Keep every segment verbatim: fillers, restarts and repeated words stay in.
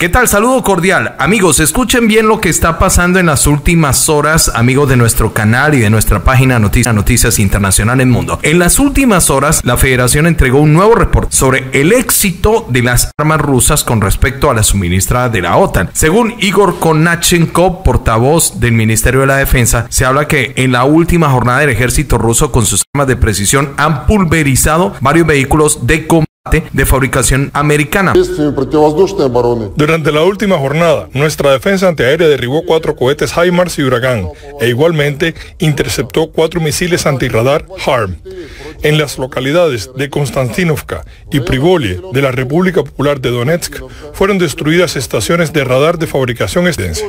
¿Qué tal? Saludo cordial. Amigos, escuchen bien lo que está pasando en las últimas horas, amigos de nuestro canal y de nuestra página Noticias, Noticias Internacional en Mundo. En las últimas horas, la Federación entregó un nuevo reporte sobre el éxito de las armas rusas con respecto a la suministrada de la OTAN. Según Igor Konachenkov, portavoz del Ministerio de la Defensa, se habla que en la última jornada del ejército ruso con sus armas de precisión han pulverizado varios vehículos de combate de fabricación americana. Durante la última jornada, nuestra defensa antiaérea derribó cuatro cohetes HIMARS y Uragán, e igualmente interceptó cuatro misiles antirradar HARM. En las localidades de Konstantinovka y Privolye de la República Popular de Donetsk fueron destruidas estaciones de radar de fabricación estadounidense.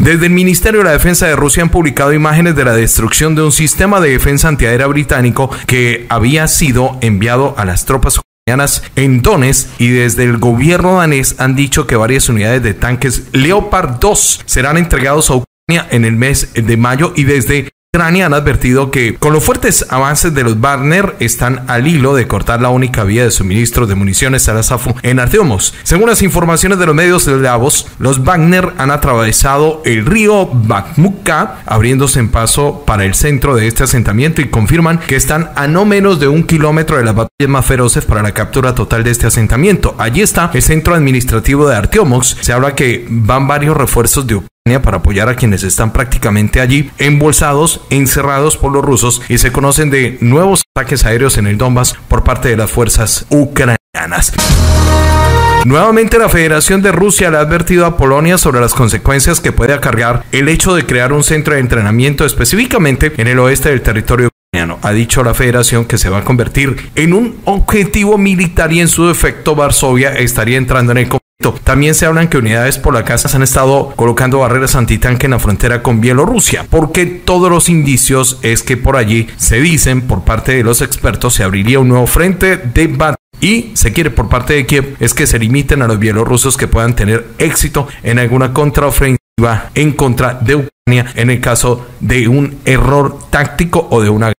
Desde el Ministerio de la Defensa de Rusia han publicado imágenes de la destrucción de un sistema de defensa antiaérea británico que había sido enviado a las tropas ucranianas en Donetsk, y desde el gobierno danés han dicho que varias unidades de tanques Leopard dos serán entregados a Ucrania en el mes de mayo, y desde Ucrania han advertido que con los fuertes avances de los Wagner están al hilo de cortar la única vía de suministro de municiones a la S A F U en Arteomos. Según las informaciones de los medios eslavos, los Wagner han atravesado el río Bakhmutka, abriéndose en paso para el centro de este asentamiento, y confirman que están a no menos de un kilómetro de las batallas más feroces para la captura total de este asentamiento. Allí está el centro administrativo de Artiómovsk. Se habla que van varios refuerzos de Ucrania para apoyar a quienes están prácticamente allí, embolsados, encerrados por los rusos, y se conocen de nuevos ataques aéreos en el Donbass por parte de las fuerzas ucranianas. Nuevamente la Federación de Rusia le ha advertido a Polonia sobre las consecuencias que puede acarrear el hecho de crear un centro de entrenamiento específicamente en el oeste del territorio ucraniano. Ha dicho la Federación que se va a convertir en un objetivo militar y en su defecto Varsovia estaría entrando en el conflicto. También se hablan que unidades polacas han estado colocando barreras antitanque en la frontera con Bielorrusia, porque todos los indicios es que por allí se dicen por parte de los expertos se abriría un nuevo frente de batalla, y se quiere por parte de Kiev es que se limiten a los bielorrusos que puedan tener éxito en alguna contraofensiva en contra de Ucrania en el caso de un error táctico o de una.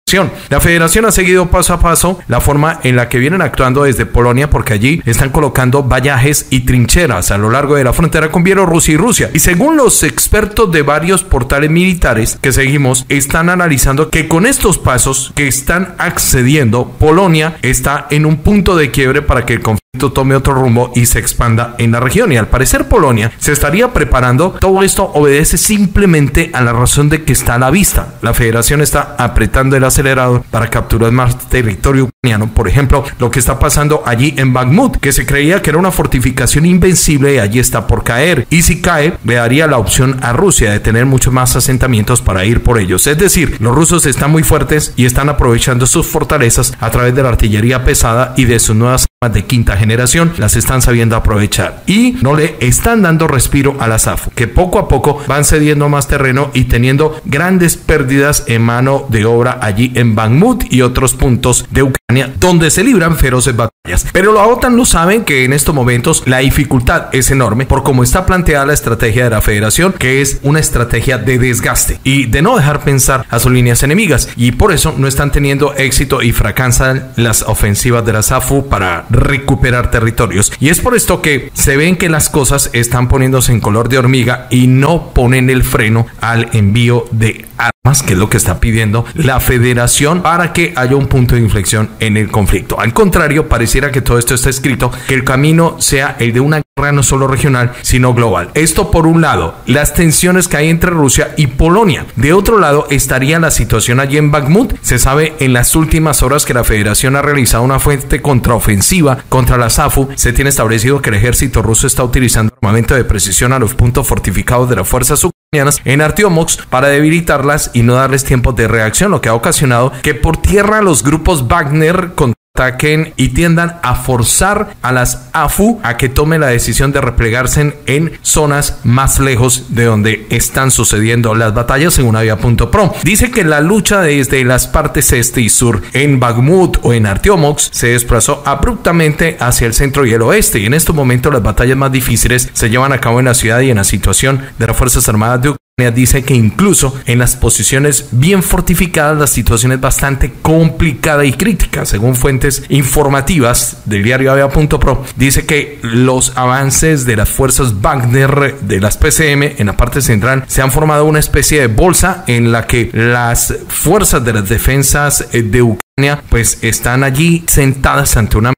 La Federación ha seguido paso a paso la forma en la que vienen actuando desde Polonia, porque allí están colocando vallajes y trincheras a lo largo de la frontera con Bielorrusia y Rusia. Y según los expertos de varios portales militares que seguimos, están analizando que con estos pasos que están accediendo, Polonia está en un punto de quiebre para que el conflicto tome otro rumbo y se expanda en la región. Y al parecer Polonia se estaría preparando. Todo esto obedece simplemente a la razón de que está a la vista. La Federación está apretando el acelerador acelerado para capturar más territorio ucraniano. Por ejemplo, lo que está pasando allí en Bakhmut, que se creía que era una fortificación invencible y allí está por caer, y si cae, le daría la opción a Rusia de tener muchos más asentamientos para ir por ellos. Es decir, los rusos están muy fuertes y están aprovechando sus fortalezas a través de la artillería pesada y de sus nuevas armas de quinta generación, las están sabiendo aprovechar y no le están dando respiro a la S A F U, que poco a poco van cediendo más terreno y teniendo grandes pérdidas en mano de obra allí en Bakhmut y otros puntos de Ucrania donde se libran feroces batallas. Pero la OTAN lo saben que en estos momentos la dificultad es enorme por cómo está planteada la estrategia de la Federación, que es una estrategia de desgaste y de no dejar pensar a sus líneas enemigas, y por eso no están teniendo éxito y fracasan las ofensivas de la S A F U para recuperar territorios, y es por esto que se ven que las cosas están poniéndose en color de hormiga y no ponen el freno al envío de armas, que es lo que está pidiendo la Federación para que haya un punto de inflexión en el conflicto. Al contrario, pareciera que todo esto está escrito, que el camino sea el de una guerra no solo regional, sino global. Esto por un lado, las tensiones que hay entre Rusia y Polonia. De otro lado, estaría la situación allí en Bakhmut. Se sabe en las últimas horas que la Federación ha realizado una fuerte contraofensiva contra la S A F U. Se tiene establecido que el ejército ruso está utilizando armamento de precisión a los puntos fortificados de las fuerzas ucranianas en Artiómovsk para debilitarlas y no darles tiempo de reacción, lo que ha ocasionado que por tierra los grupos Wagner contraataquen y tiendan a forzar a las A F U a que tome la decisión de replegarse en zonas más lejos de donde están sucediendo las batallas. Según Avia punto Pro, dice que la lucha desde las partes este y sur en Bakhmut o en Artiómovsk se desplazó abruptamente hacia el centro y el oeste, y en estos momentos las batallas más difíciles se llevan a cabo en la ciudad y en la situación de las Fuerzas Armadas de Ucrania Dice que incluso en las posiciones bien fortificadas la situación es bastante complicada y crítica. Según fuentes informativas del diario Avia.Pro, dice que los avances de las fuerzas Wagner de las P C M en la parte central se han formado una especie de bolsa en la que las fuerzas de las defensas de Ucrania pues están allí sentadas ante una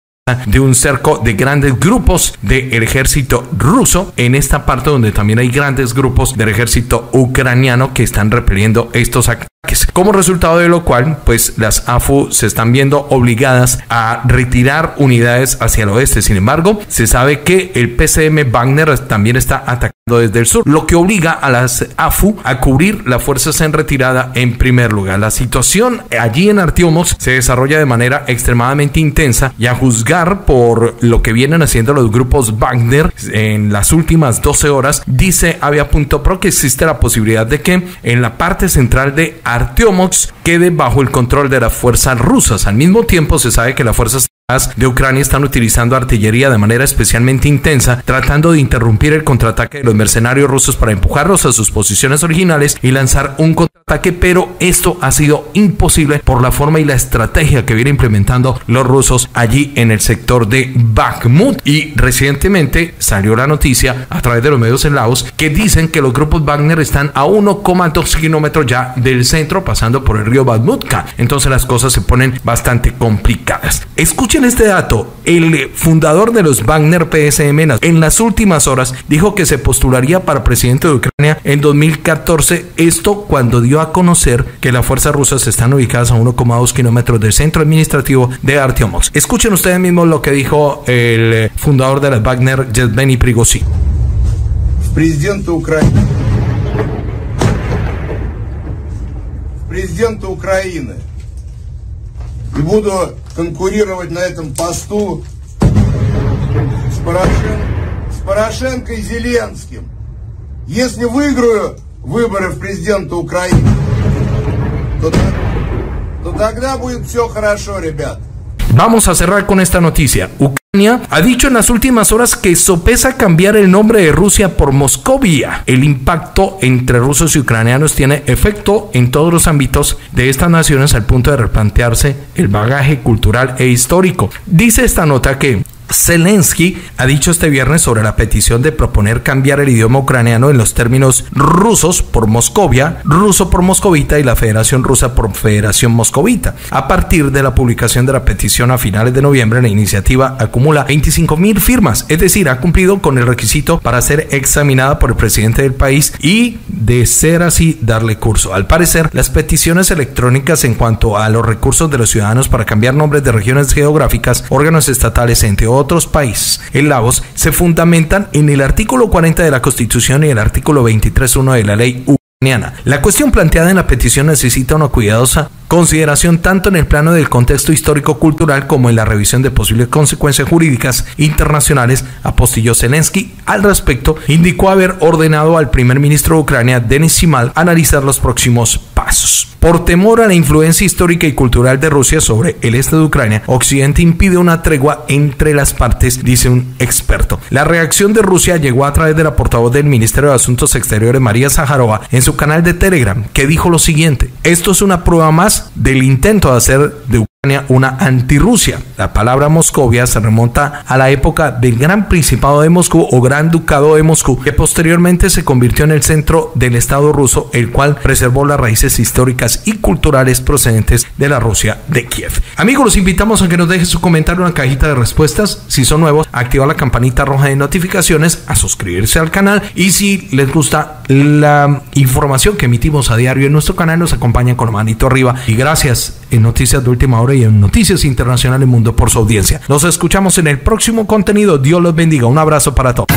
de un cerco de grandes grupos del ejército ruso en esta parte donde también hay grandes grupos del ejército ucraniano que están repeliendo estos ataques. Como resultado de lo cual, pues las A F U se están viendo obligadas a retirar unidades hacia el oeste. Sin embargo, se sabe que el P C M Wagner también está atacando desde el sur, lo que obliga a las A F U a cubrir las fuerzas en retirada en primer lugar. La situación allí en Arteomos se desarrolla de manera extremadamente intensa y, a juzgar por lo que vienen haciendo los grupos Wagner en las últimas doce horas, dice Avia.Pro que existe la posibilidad de que en la parte central de Artiómovsk quede bajo el control de las fuerzas rusas. Al mismo tiempo, se sabe que las fuerzas de Ucrania están utilizando artillería de manera especialmente intensa, tratando de interrumpir el contraataque de los mercenarios rusos para empujarlos a sus posiciones originales y lanzar un contraataque, pero esto ha sido imposible por la forma y la estrategia que vienen implementando los rusos allí en el sector de Bakhmut. Y recientemente salió la noticia a través de los medios eslavos que dicen que los grupos Wagner están a uno coma dos kilómetros ya del centro, pasando por el río Bakhmutka. Entonces las cosas se ponen bastante complicadas. Escuchen este dato: el fundador de los Wagner P S M en las últimas horas dijo que se postularía para presidente de Ucrania en dos mil catorce, esto cuando dio a conocer que las fuerzas rusas están ubicadas a uno coma dos kilómetros del centro administrativo de Arteomos. Escuchen ustedes mismos lo que dijo el fundador de las Wagner, Yevgeny Prigozhin. Presidente de Ucrania. Presidente de Ucrania. И буду конкурировать на этом посту с, Порошен... с Порошенко и Зеленским. Если выиграю выборы в президента Украины, то, то тогда будет все хорошо, ребят. Vamos a cerrar con esta noticia. Ucrania ha dicho en las últimas horas que sopesa cambiar el nombre de Rusia por Moscovia. El impacto entre rusos y ucranianos tiene efecto en todos los ámbitos de estas naciones, al punto de replantearse el bagaje cultural e histórico. Dice esta nota que Zelensky ha dicho este viernes sobre la petición de proponer cambiar el idioma ucraniano en los términos rusos por Moscovia, ruso por moscovita y la Federación Rusa por Federación Moscovita. A partir de la publicación de la petición a finales de noviembre, la iniciativa acumula veinticinco mil firmas, es decir, ha cumplido con el requisito para ser examinada por el presidente del país y, de ser así, darle curso. Al parecer, las peticiones electrónicas en cuanto a los recursos de los ciudadanos para cambiar nombres de regiones geográficas, órganos estatales, entre otros, otros países eslavos se fundamentan en el artículo cuarenta de la Constitución y el artículo veintitrés punto uno de la ley ucraniana. La cuestión planteada en la petición necesita una cuidadosa consideración tanto en el plano del contexto histórico-cultural como en la revisión de posibles consecuencias jurídicas internacionales, apostilló Zelensky. Al respecto, indicó haber ordenado al primer ministro de Ucrania, Denys Shmyhal, analizar los próximos pasos. Por temor a la influencia histórica y cultural de Rusia sobre el este de Ucrania, Occidente impide una tregua entre las partes, dice un experto. La reacción de Rusia llegó a través de la portavoz del Ministerio de Asuntos Exteriores, María Zajarova, en su canal de Telegram, que dijo lo siguiente: esto es una prueba más del intento de hacer de Ucrania una antirrusia. La palabra Moscovia se remonta a la época del Gran Principado de Moscú o Gran Ducado de Moscú, que posteriormente se convirtió en el centro del Estado ruso, el cual preservó las raíces históricas y culturales procedentes de la Rusia de Kiev. Amigos, los invitamos a que nos dejen su comentario en la cajita de respuestas. Si son nuevos, activar la campanita roja de notificaciones, a suscribirse al canal, y si les gusta la información que emitimos a diario en nuestro canal, nos acompañan con la manito arriba. Y gracias en Noticias de Última Hora y en Noticias Internacionales Mundo por su audiencia. Nos escuchamos en el próximo contenido. Dios los bendiga. Un abrazo para todos.